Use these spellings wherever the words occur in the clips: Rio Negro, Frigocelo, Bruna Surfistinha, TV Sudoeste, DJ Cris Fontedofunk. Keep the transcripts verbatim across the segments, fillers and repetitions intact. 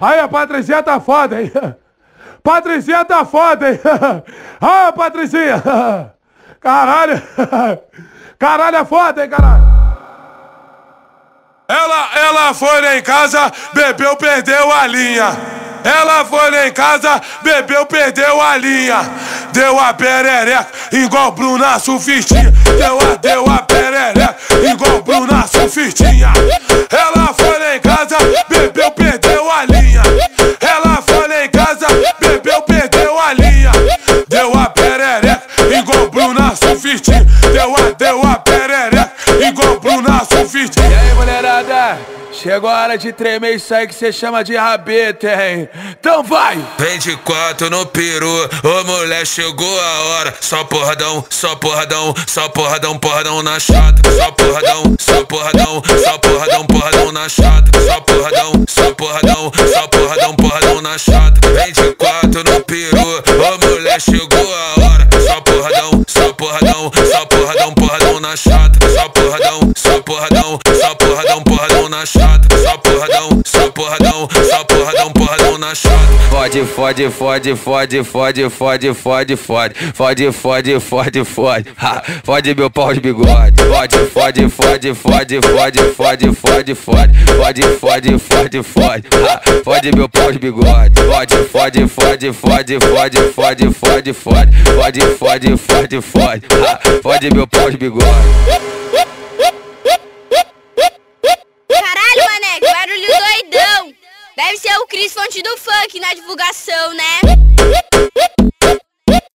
Aí a Patricinha tá foda, hein? Patricinha tá foda, hein? Ah, Patricinha! Caralho! Caralho é foda, hein, caralho! Ela, ela foi lá em casa, bebeu, perdeu a linha. Ela foi lá em casa, bebeu, perdeu a linha. Deu a perereca, igual Bruna Surfistinha. Deu a, deu a perereca, igual Bruna Surfistinha. Ela foi lá em casa, bebeu, perdeu a linha. Ela foi lá em casa, bebeu, perdeu a linha. Deu a perereca, igual Bruna Surfistinha. Deu a, deu a perereca, igual Bruna Surfistinha. Chegou a hora de tremer isso aí que cê chama de rabeta, hein? Então vai! Vem de quatro no peru, ô mulher, chegou a hora. Só porradão, só porradão, só porradão, porradão na chata. Só porradão, só porradão, só porradão, porradão na chata. Só porradão, só porradão, só porradão, porradão na chata. Vem de quatro no peru, ô mulher, chegou a hora. Só porradão, só porradão, só porradão, porradão na chata. Só porradão, só porradão, só porradão, porradão na chata. Só porradão, só porradão, só porradão, porradão na chata. Fode, fode, fode, fode, fode, fode, fode, fode, fode, fode, fode, fode, fode meu pau de bigode. Fode, fode, fode, fode, fode, fode, fode, fode, fode, fode, fode, fode, fode meu pau de bigode. Fode, fode, fode, fode, fode, fode, fode, fode, fode, fode, fode, fode, fode meu pau de bigode. Deve ser o Cris Fontedofunk na divulgação, né?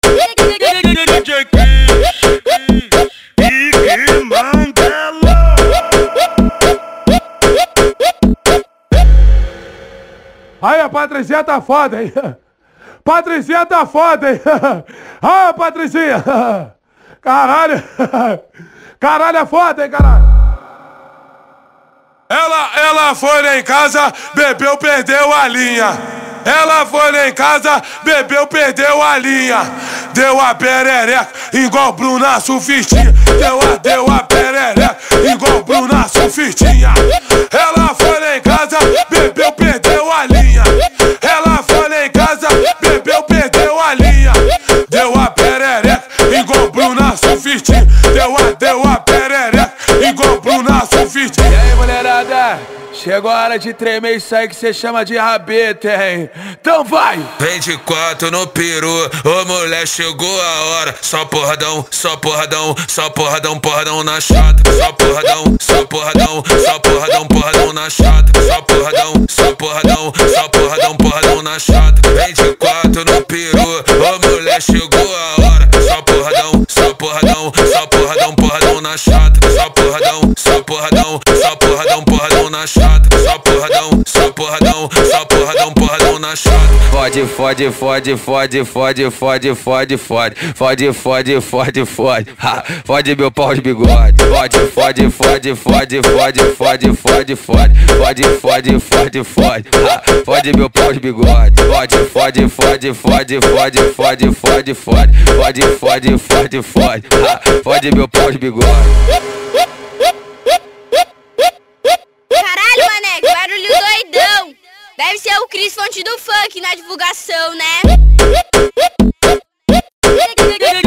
D J Cris e que Mandela. Aí a Patricinha tá foda, hein? Patricinha tá foda, hein? Ah, Patricinha! Caralho! Caralho é foda, hein, caralho! Ela, ela foi lá em casa, bebeu, perdeu a linha. Ela foi lá em casa, bebeu, perdeu a linha. Deu a perereca, igual Bruna Surfistinha. Deu a, deu a perereca, igual Bruna Surfistinha. Ela foi lá em casa, bebeu, perdeu a linha. Ela foi lá em casa, bebeu, perdeu a linha. Deu a perereca, igual Bruna Surfistinha. Deu a, deu a perereca, igual Bruna Surfistinha. Chegou a hora de tremer isso aí que cê chama de rabeta, hein? Então vai! Vem de quatro no peru, ô mulher, chegou a hora. Só porradão, só porradão, só porradão, porradão na chata. Só porradão, só porradão, só porradão, porradão na chata. Só porradão, só porradão, só porradão, porradão na chata. Vem de quatro no peru, ô mulher, chegou a hora. Só porradão, só porradão, só porradão, porradão na chata. Só porradão, só porradão, só porradão, porradão na chata. Só porradão, só porradão, só porradão, porradão na chata. Fode, fode, fode, fode, fode, fode, fode, fode, fode, fode, fode, fode, fode meu pau de bigode. Fode, fode, fode, fode, fode, fode, fode, fode, fode, fode, fode, fode, fode meu pau de bigode. Fode, fode, fode, fode, fode, fode, fode, fode, fode, fode, fode, fode, fode meu pau de bigode. Deve ser o Cris Fontedofunk na divulgação, né?